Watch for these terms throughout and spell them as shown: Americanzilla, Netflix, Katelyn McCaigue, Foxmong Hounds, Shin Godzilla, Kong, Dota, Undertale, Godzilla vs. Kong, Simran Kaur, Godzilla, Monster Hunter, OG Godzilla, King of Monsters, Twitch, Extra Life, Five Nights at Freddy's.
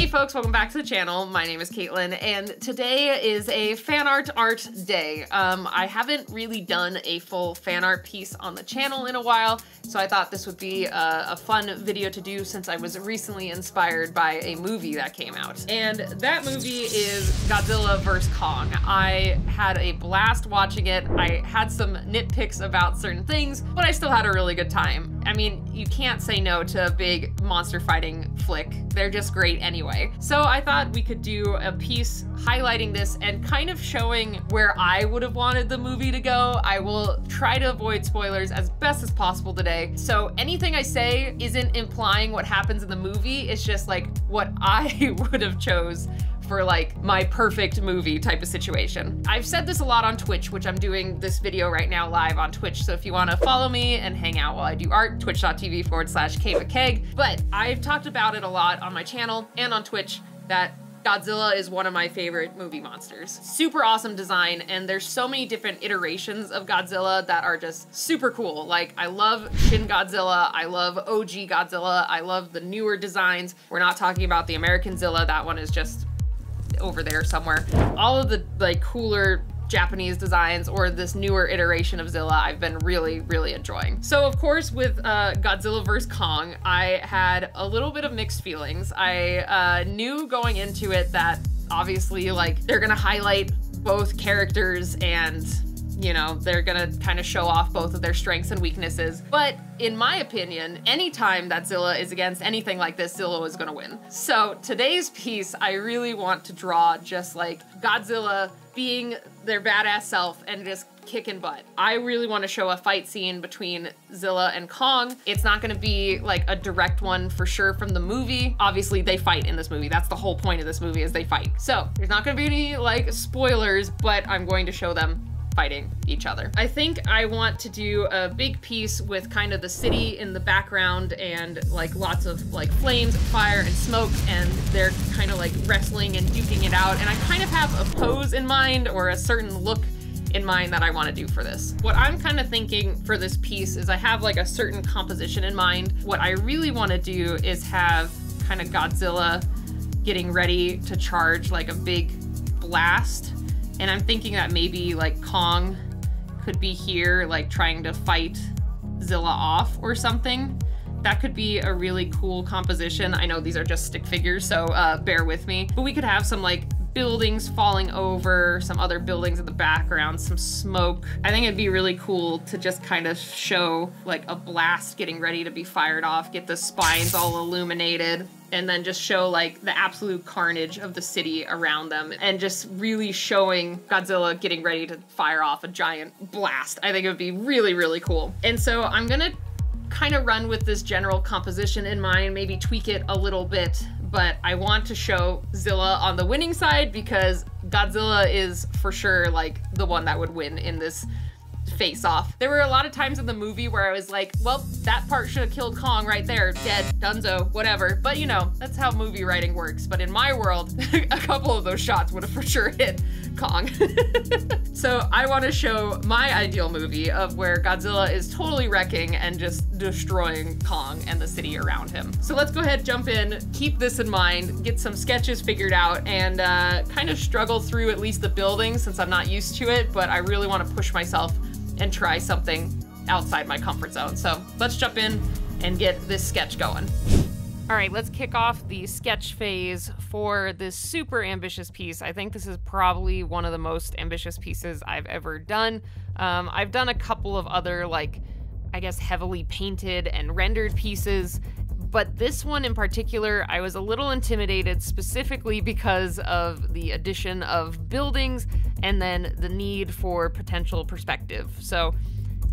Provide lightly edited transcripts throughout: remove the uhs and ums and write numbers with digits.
Hey folks, welcome back to the channel. My name is Katelyn, and today is a fan art day. I haven't really done a full fan art piece on the channel in a while, so I thought this would be a fun video to do since I was recently inspired by a movie that came out. And that movie is Godzilla vs. Kong. I had a blast watching it. I had some nitpicks about certain things, but I still had a really good time. I mean, you can't say no to a big monster fighting flick. They're just great anyway. So I thought we could do a piece highlighting this and kind of showing where I would have wanted the movie to go. I will try to avoid spoilers as best as possible today. So anything I say isn't implying what happens in the movie. It's just like what I would have chose for like my perfect movie type of situation. I've said this a lot on Twitch, which I'm doing this video right now live on Twitch. So if you wanna follow me and hang out while I do art, twitch.tv/kmccaigue. But I've talked about it a lot on my channel and on Twitch that Godzilla is one of my favorite movie monsters. Super awesome design, and there's so many different iterations of Godzilla that are just super cool. Like, I love Shin Godzilla, I love OG Godzilla, I love the newer designs. We're not talking about the Americanzilla, that one is just over there somewhere. All of the like cooler Japanese designs or this newer iteration of Zilla I've been really enjoying. So of course with Godzilla vs. Kong, I had a little bit of mixed feelings. I knew going into it that obviously like they're gonna highlight both characters and you know, they're gonna kind of show off both of their strengths and weaknesses. But in my opinion, anytime that Zilla is against anything like this, Zilla is gonna win. So today's piece, I really want to draw just like Godzilla being their badass self and just kicking butt. I really want to show a fight scene between Zilla and Kong. It's not going to be like a direct one for sure from the movie. Obviously they fight in this movie. That's the whole point of this movie is they fight. So there's not going to be any like spoilers, but I'm going to show them fighting each other. I think I want to do a big piece with kind of the city in the background and like lots of like flames, fire, and smoke, and they're kind of like wrestling and duking it out. And I kind of have a pose in mind or a certain look in mind that I want to do for this. What I'm kind of thinking for this piece is I have like a certain composition in mind. What I really want to do is have kind of Godzilla getting ready to charge like a big blast. And I'm thinking that maybe like Kong could be here, like trying to fight Zilla off or something. That could be a really cool composition. I know these are just stick figures, so bear with me. But we could have some like buildings falling over, some other buildings in the background, some smoke. I think it'd be really cool to just kind of show like a blast getting ready to be fired off, get the spines all illuminated, and then just show like the absolute carnage of the city around them and just really showing Godzilla getting ready to fire off a giant blast. I think it would be really cool. And so I'm gonna kind of run with this general composition in mind, maybe tweak it a little bit, but I want to show Zilla on the winning side because Godzilla is for sure like the one that would win in this face off. There were a lot of times in the movie where I was like, well, that part should have killed Kong right there, dead, dunzo, whatever. But you know, that's how movie writing works. But in my world, a couple of those shots would have for sure hit Kong. So I want to show my ideal movie of where Godzilla is totally wrecking and just destroying Kong and the city around him. So let's go ahead, jump in, keep this in mind, get some sketches figured out, and kind of struggle through at least the building since I'm not used to it, but I really want to push myself and try something outside my comfort zone. So let's jump in and get this sketch going. All right, let's kick off the sketch phase for this super ambitious piece. I think this is probably one of the most ambitious pieces I've ever done. I've done a couple of other like, I guess, heavily painted and rendered pieces, but this one in particular, I was a little intimidated specifically because of the addition of buildings and then the need for potential perspective. So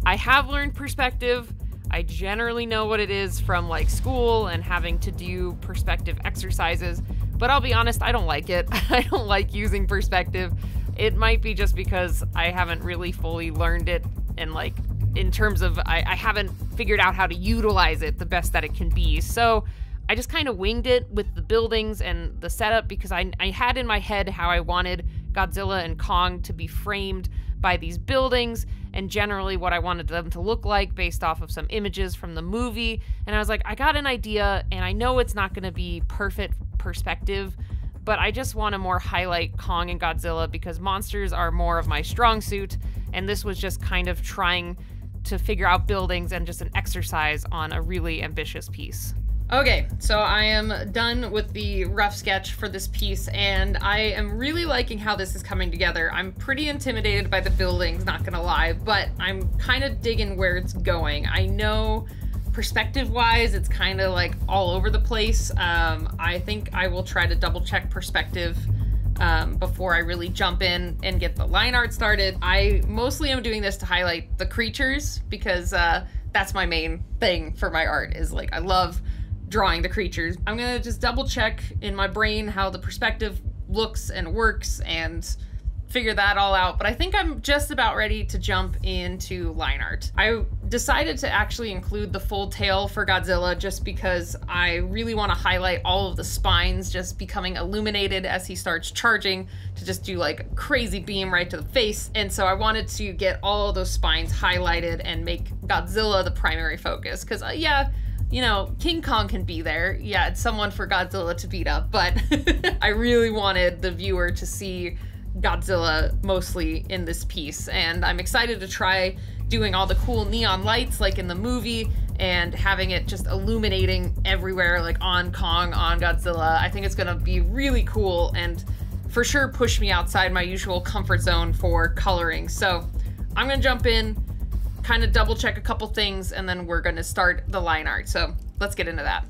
I have learned perspective. I generally know what it is from like school and having to do perspective exercises, but I'll be honest, I don't like it. I don't like using perspective. It might be just because I haven't really fully learned it and like in terms of, I haven't figured out how to utilize it the best that it can be. So I just kind of winged it with the buildings and the setup because I had in my head how I wanted Godzilla and Kong to be framed by these buildings and generally what I wanted them to look like based off of some images from the movie. And I was like, I got an idea, and I know it's not going to be perfect perspective, but I just want to more highlight Kong and Godzilla because monsters are more of my strong suit, and this was just kind of trying to figure out buildings and just an exercise on a really ambitious piece. Okay, so I am done with the rough sketch for this piece, and I am really liking how this is coming together. I'm pretty intimidated by the buildings, not gonna lie, but I'm kind of digging where it's going. I know perspective-wise, it's kind of like all over the place. I think I will try to double-check perspective before I really jump in and get the line art started. I mostly am doing this to highlight the creatures because that's my main thing for my art is like, I love drawing the creatures. I'm gonna just double check in my brain how the perspective looks and works and figure that all out, but I think I'm just about ready to jump into line art. I decided to actually include the full tail for Godzilla just because I really want to highlight all of the spines just becoming illuminated as he starts charging to just do like a crazy beam right to the face. And so I wanted to get all of those spines highlighted and make Godzilla the primary focus because yeah, you know, King Kong can be there. Yeah, it's someone for Godzilla to beat up, but I really wanted the viewer to see Godzilla mostly in this piece, and I'm excited to try doing all the cool neon lights like in the movie and having it just illuminating everywhere, like on Kong, on Godzilla. I think it's gonna be really cool and for sure push me outside my usual comfort zone for coloring. So I'm gonna jump in, kind of double check a couple things, and then we're gonna start the line art. So let's get into that.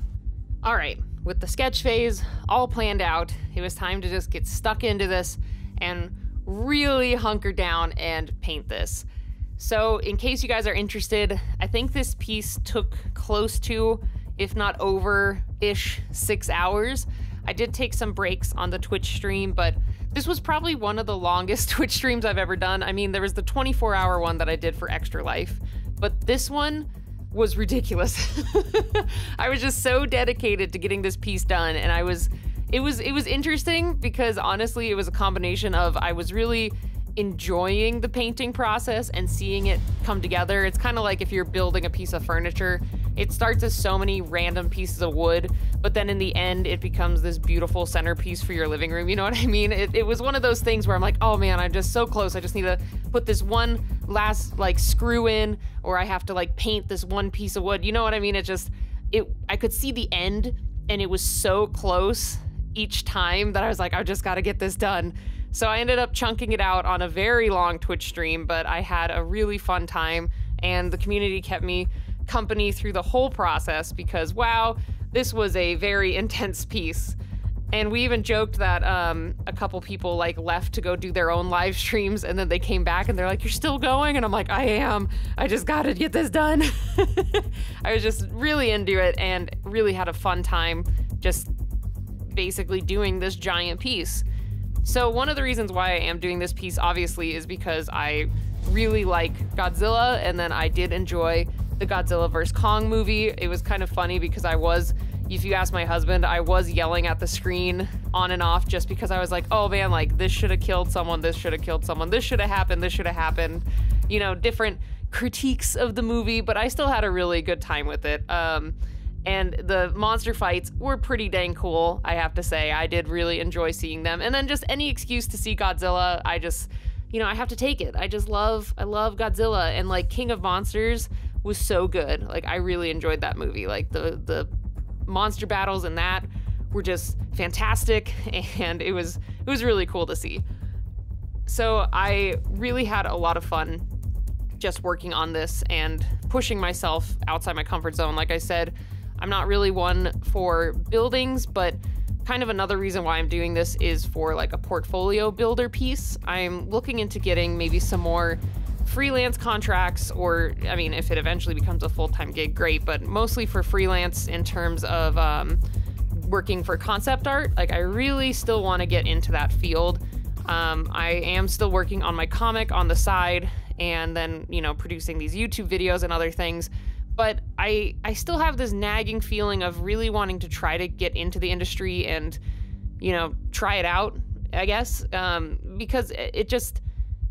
All right, with the sketch phase all planned out, it was time to just get stuck into this and really hunker down and paint this. So in case you guys are interested, I think this piece took close to, if not over-ish, 6 hours. I did take some breaks on the Twitch stream, but this was probably one of the longest Twitch streams I've ever done. I mean, there was the 24-hour one that I did for Extra Life, but this one was ridiculous. I was just so dedicated to getting this piece done, and it was interesting because honestly, it was a combination of I was really enjoying the painting process and seeing it come together. It's kind of like if you're building a piece of furniture, it starts as so many random pieces of wood, but then in the end, it becomes this beautiful centerpiece for your living room. You know what I mean? It was one of those things where I'm like, oh man, I'm just so close. I just need to put this one last like screw in, or I have to like paint this one piece of wood. You know what I mean? I could see the end and it was so close each time that I was like, I just gotta get this done. So I ended up chunking it out on a very long Twitch stream, but I had a really fun time and the community kept me company through the whole process because wow, this was a very intense piece. And we even joked that a couple people like left to go do their own live streams and then they came back and they're like, you're still going? And I'm like, I am, I just gotta get this done. I was just really into it and really had a fun time just basically doing this giant piece. So one of the reasons why I am doing this piece obviously is because I really like Godzilla, and then I did enjoy the Godzilla vs. Kong movie. It was kind of funny because I was, if you ask my husband, I was yelling at the screen on and off just because I was like, oh man, like this should have killed someone, this should have killed someone, this should have happened, this should have happened. You know, different critiques of the movie, but I still had a really good time with it. And the monster fights were pretty dang cool, I have to say. I did really enjoy seeing them. And then just any excuse to see Godzilla, I just, you know, I have to take it. I love Godzilla. And like King of Monsters was so good. Like I really enjoyed that movie. Like the monster battles in that were just fantastic. And it was really cool to see. So I really had a lot of fun just working on this and pushing myself outside my comfort zone. Like I said, I'm not really one for buildings, but kind of another reason why I'm doing this is for like a portfolio builder piece. I'm looking into getting maybe some more freelance contracts, or I mean, if it eventually becomes a full-time gig, great, but mostly for freelance in terms of working for concept art. Like I really still wanna get into that field. I am still working on my comic on the side and then, you know, producing these YouTube videos and other things. But I still have this nagging feeling of really wanting to try to get into the industry and, you know, try it out, I guess, because it just,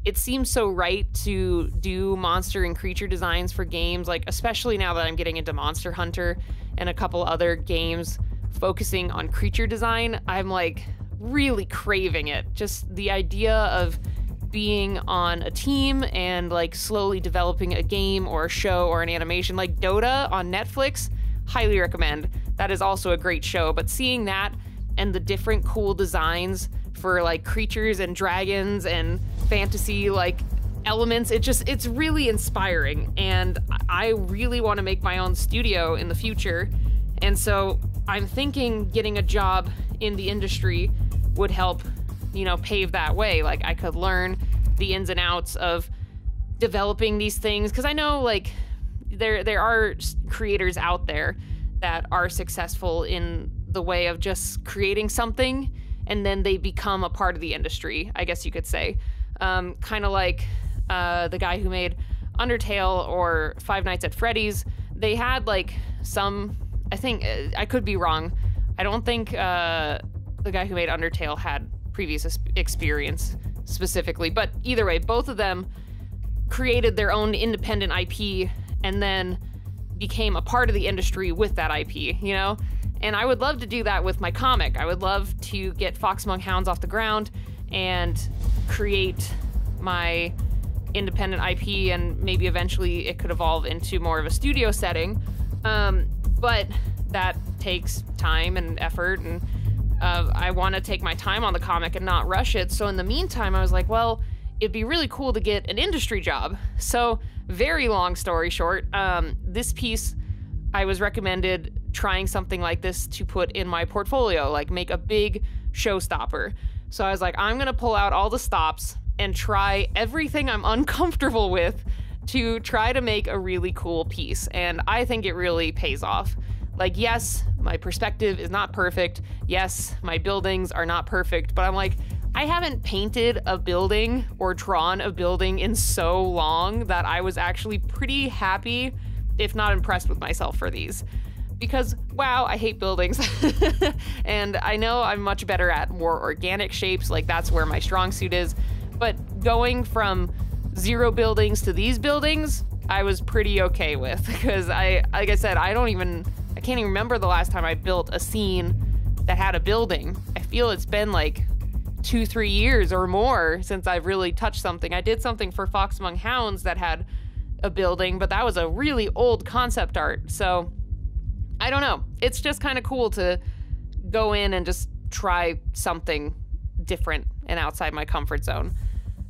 it seems so right to do monster and creature designs for games, like especially now that I'm getting into Monster Hunter and a couple other games focusing on creature design. I'm like really craving it. Just the idea of being on a team and like slowly developing a game or a show or an animation, like Dota on Netflix, highly recommend. That is also a great show, but seeing that and the different cool designs for like creatures and dragons and fantasy like elements, it's really inspiring, and I really want to make my own studio in the future. And so I'm thinking getting a job in the industry would help, you know, pave that way. Like I could learn the ins and outs of developing these things, because I know like there are creators out there that are successful in the way of just creating something and then they become a part of the industry, I guess you could say. Kind of like the guy who made Undertale or Five Nights at Freddy's. They had like some, I think, I could be wrong. I don't think the guy who made Undertale had previous experience specifically, but either way, both of them created their own independent IP and then became a part of the industry with that IP, you know? And I would love to do that with my comic. I would love to get Foxmong Hounds off the ground and create my independent IP, and maybe eventually it could evolve into more of a studio setting. But that takes time and effort, and I want to take my time on the comic and not rush it. So in the meantime, I was like, well, it'd be really cool to get an industry job. So very long story short, this piece, I was recommended trying something like this to put in my portfolio, like make a big showstopper. So I was like, I'm gonna pull out all the stops and try everything I'm uncomfortable with to try to make a really cool piece. And I think it really pays off. Like, yes, my perspective is not perfect. Yes, my buildings are not perfect, but I'm like, I haven't painted a building or drawn a building in so long that I was actually pretty happy, if not impressed with myself for these. Because, wow, I hate buildings. And I know I'm much better at more organic shapes, like that's where my strong suit is. But going from 0 buildings to these buildings, I was pretty okay with. Because I, like I said, I can't even remember the last time I built a scene that had a building. I feel it's been like 2-3 years or more since I've really touched something. I did something for Foxmong Hounds that had a building, but that was a really old concept art. So I don't know. It's just kind of cool to go in and just try something different and outside my comfort zone.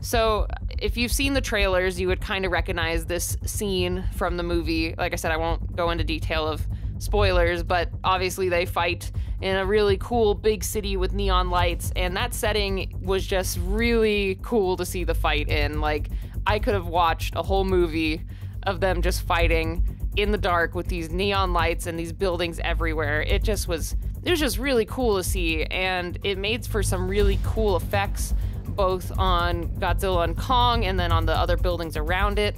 So if you've seen the trailers, you would kind of recognize this scene from the movie. Like I said, I won't go into detail of spoilers, but obviously they fight in a really cool big city with neon lights, and that setting was just really cool to see the fight in. Like, I could have watched a whole movie of them just fighting in the dark with these neon lights and these buildings everywhere. It was just really cool to see, and it made for some really cool effects, both on Godzilla and Kong and then on the other buildings around it.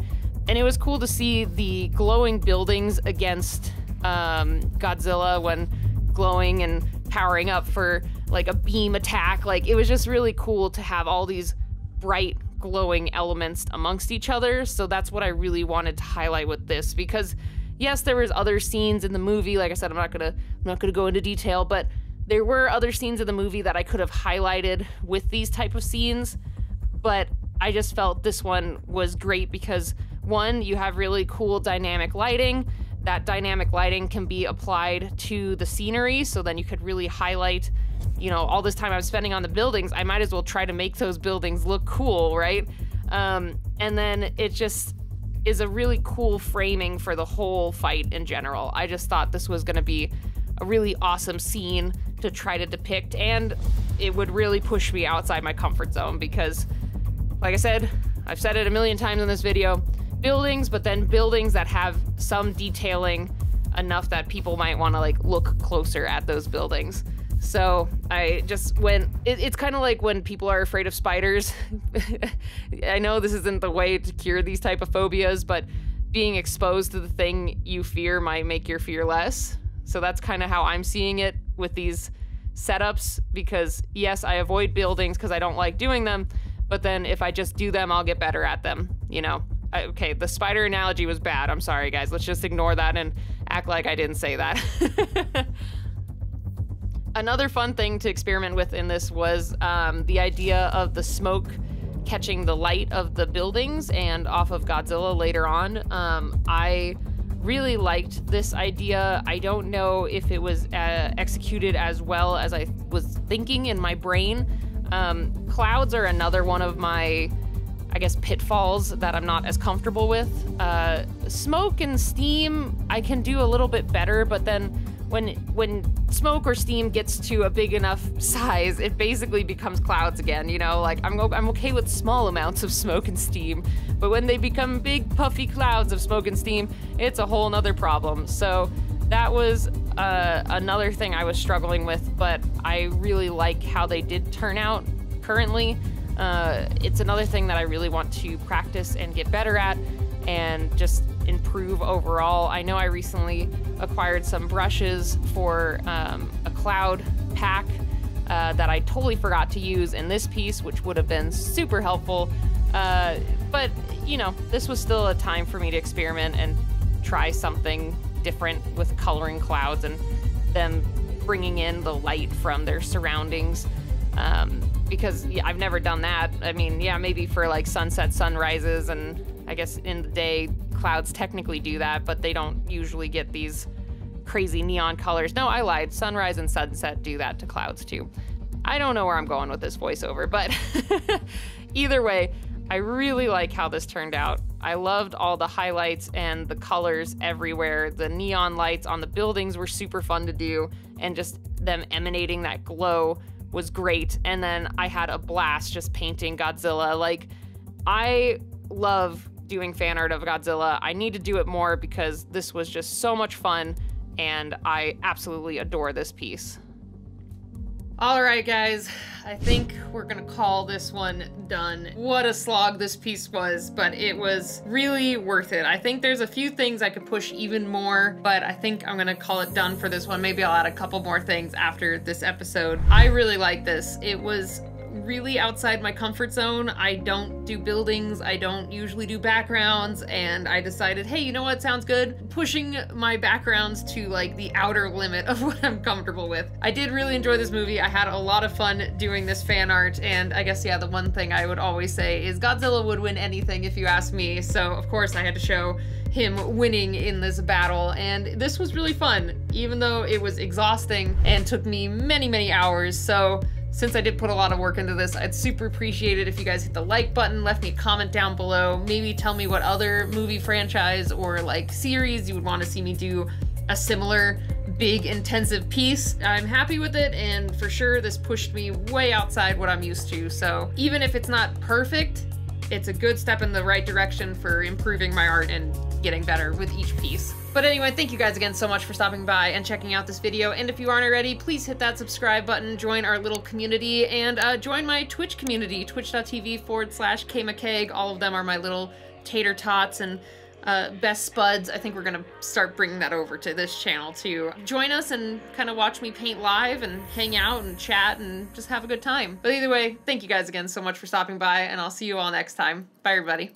And it was cool to see the glowing buildings against Godzilla when glowing and powering up for like a beam attack. Like, it was just really cool to have all these bright glowing elements amongst each other. So that's what I really wanted to highlight with this, because yes, there was other scenes in the movie. Like I said, I'm not gonna go into detail, but there were other scenes in the movie that I could have highlighted with these type of scenes, but I just felt this one was great because, one, you have really cool dynamic lighting. That dynamic lighting can be applied to the scenery, so then you could really highlight, you know, all this time I'm spending on the buildings, I might as well try to make those buildings look cool, right? And then it just is a really cool framing for the whole fight in general. I just thought this was gonna be a really awesome scene to try to depict, and it would really push me outside my comfort zone because, like I said, I've said it a million times in this video, buildings, but then buildings that have some detailing enough that people might wanna like look closer at those buildings. So I just went, it's kind of like when people are afraid of spiders. I know this isn't the way to cure these type of phobias, but being exposed to the thing you fear might make your fear less. So that's kind of how I'm seeing it with these setups, because yes, I avoid buildings because I don't like doing them, But then if I just do them, I'll get better at them, you know? Okay, the spider analogy was bad. I'm sorry, guys. Let's just ignore that and act like I didn't say that. Another fun thing to experiment with in this was the idea of the smoke catching the light of the buildings and off of Godzilla later on. I really liked this idea. I don't know if it was executed as well as I was thinking in my brain. Clouds are another one of my, I guess, pitfalls that I'm not as comfortable with. Smoke and steam, I can do a little bit better, but then when smoke or steam gets to a big enough size, it basically becomes clouds again, you know? Like, I'm okay with small amounts of smoke and steam, but when they become big, puffy clouds of smoke and steam, it's a whole nother problem. So that was another thing I was struggling with, but I really like how they did turn out currently. It's another thing that I really want to practice and get better at and just improve overall. I know I recently acquired some brushes for a cloud pack that I totally forgot to use in this piece, which would have been super helpful. But, you know, this was still a time for me to experiment and try something different with coloring clouds and them bringing in the light from their surroundings. Because yeah, I've never done that. I mean, yeah, maybe for like sunset, sunrises, and I guess in the day, clouds technically do that, but they don't usually get these crazy neon colors. No, I lied. Sunrise and sunset do that to clouds too. I don't know where I'm going with this voiceover, but either way, I really like how this turned out. I loved all the highlights and the colors everywhere. The neon lights on the buildings were super fun to do, and just them emanating that glow was great. And then I had a blast just painting Godzilla. Like, I love doing fan art of Godzilla. I need to do it more because this was just so much fun and I absolutely adore this piece. All right, guys, I think we're gonna call this one done. What a slog this piece was, but it was really worth it. I think there's a few things I could push even more, but I think I'm gonna call it done for this one. Maybe I'll add a couple more things after this episode. I really like this. It was really outside my comfort zone. I don't do buildings, I don't usually do backgrounds, and I decided, hey, you know what sounds good? Pushing my backgrounds to like the outer limit of what I'm comfortable with. I did really enjoy this movie. I had a lot of fun doing this fan art, and I guess, yeah, the one thing I would always say is Godzilla would win anything if you ask me, so of course I had to show him winning in this battle, and this was really fun, even though it was exhausting and took me many, many hours. So since I did put a lot of work into this, I'd super appreciate it if you guys hit the like button, left me a comment down below, maybe tell me what other movie franchise or like series you would want to see me do a similar big intensive piece. I'm happy with it, and for sure this pushed me way outside what I'm used to, so even if it's not perfect, it's a good step in the right direction for improving my art and getting better with each piece. But anyway, thank you guys again so much for stopping by and checking out this video, and if you aren't already, please hit that subscribe button, join our little community, and join my Twitch community, twitch.tv/kmccaigue. All of them are my little tater tots and best spuds. I think we're gonna start bringing that over to this channel too. Join us and kind of watch me paint live and hang out and chat and just have a good time. But either way, thank you guys again so much for stopping by, and I'll see you all next time. Bye, everybody.